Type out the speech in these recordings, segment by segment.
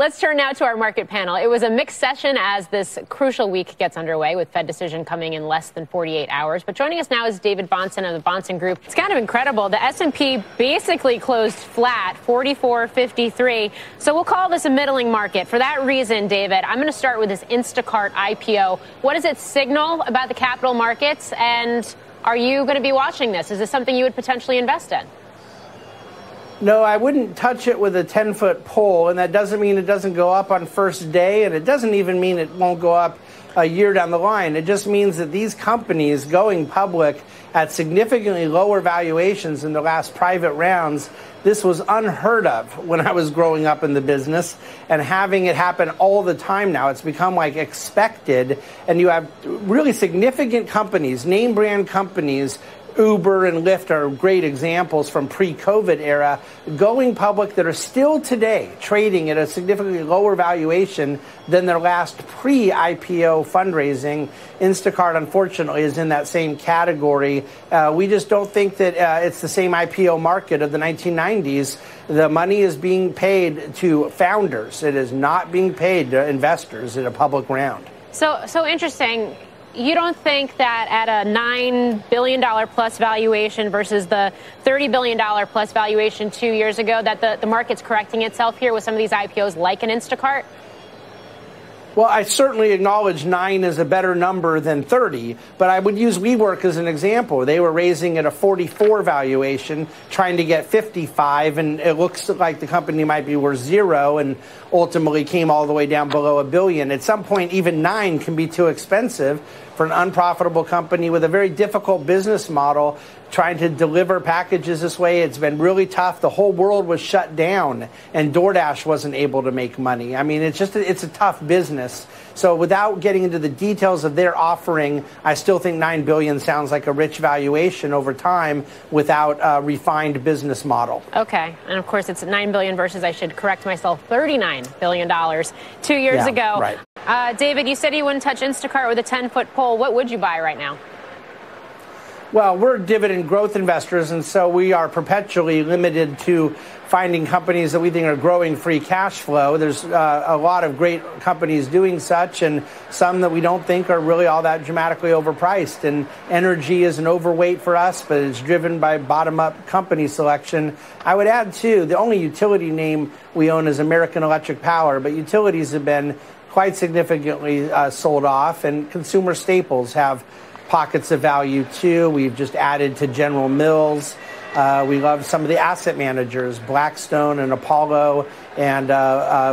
Let's turn now to our market panel. It was a mixed session as this crucial week gets underway with Fed decision coming in less than 48 hours. But joining us now is David Bahnsen of the Bahnsen Group. It's kind of incredible. The S&P basically closed flat, 44.53. So we'll call this a middling market. For that reason, David, I'm going to start with this Instacart IPO. What does it signal about the capital markets? And are you going to be watching this? Is this something you would potentially invest in? No, I wouldn't touch it with a 10-foot pole, and that doesn't mean it doesn't go up on first day, and it doesn't even mean it won't go up a year down the line. It just means that these companies going public at significantly lower valuations in the last private rounds, this was unheard of when I was growing up in the business, and having it happen all the time now. It's become like expected, and you have really significant companies, name brand companies, Uber and Lyft are great examples from pre-COVID era, going public that are still today trading at a significantly lower valuation than their last pre-IPO fundraising. Instacart, unfortunately, is in that same category. We just don't think that it's the same IPO market of the 1990s. The money is being paid to founders. It is not being paid to investors in a public round. So interesting. You don't think that at a $9 billion plus valuation versus the $30 billion plus valuation 2 years ago that the market's correcting itself here with some of these IPOs like an Instacart? Well, I certainly acknowledge 9 is a better number than 30, but I would use WeWork as an example. They were raising at a 44 valuation, trying to get 55, and it looks like the company might be worth 0 and ultimately came all the way down below $1 billion. At some point, even 9 can be too expensive for an unprofitable company with a very difficult business model. Trying to deliver packages this way, it's been really tough. The whole world was shut down, and DoorDash wasn't able to make money. I mean, it's a tough business. So without getting into the details of their offering, I still think $9 billion sounds like a rich valuation over time without a refined business model. Okay. And, of course, it's $9 billion versus, I should correct myself, $39 billion 2 years ago. Right. David, you said you wouldn't touch Instacart with a 10-foot pole. What would you buy right now? Well, we're dividend growth investors, and so we are perpetually limited to finding companies that we think are growing free cash flow. There's a lot of great companies doing such, and some that we don't think are really all that dramatically overpriced. And energy is an overweight for us, but it's driven by bottom-up company selection. I would add, too, the only utility name we own is American Electric Power, but utilities have been quite significantly sold off, and consumer staples have pockets of value, too. We've just added to General Mills. We love some of the asset managers. Blackstone and Apollo and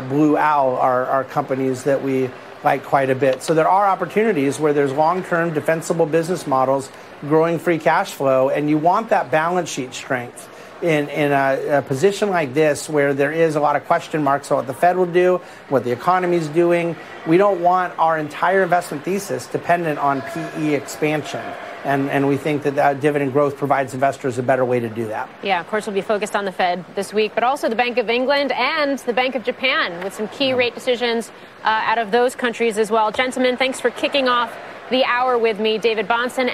Blue Owl are companies that we like quite a bit. So there are opportunities where there's long-term defensible business models, growing free cash flow, and you want that balance sheet strength. In a position like this where there is a lot of question marks on what the Fed will do, what the economy is doing, we don't want our entire investment thesis dependent on PE expansion. And we think that dividend growth provides investors a better way to do that. Yeah, of course, we'll be focused on the Fed this week, but also the Bank of England and the Bank of Japan with some key rate decisions out of those countries as well. Gentlemen, thanks for kicking off the hour with me, David Bahnsen.